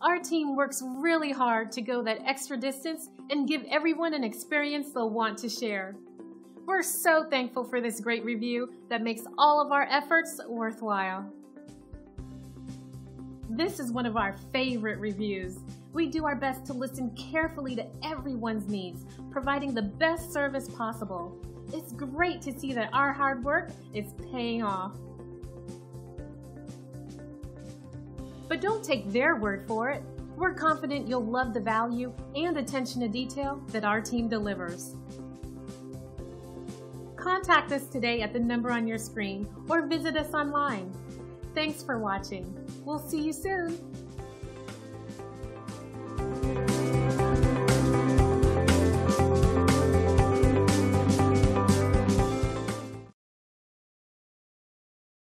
Our team works really hard to go that extra distance and give everyone an experience they'll want to share. We're so thankful for this great review that makes all of our efforts worthwhile. This is one of our favorite reviews. We do our best to listen carefully to everyone's needs, providing the best service possible. It's great to see that our hard work is paying off. But don't take their word for it. We're confident you'll love the value and attention to detail that our team delivers. Contact us today at the number on your screen or visit us online. Thanks for watching. We'll see you soon.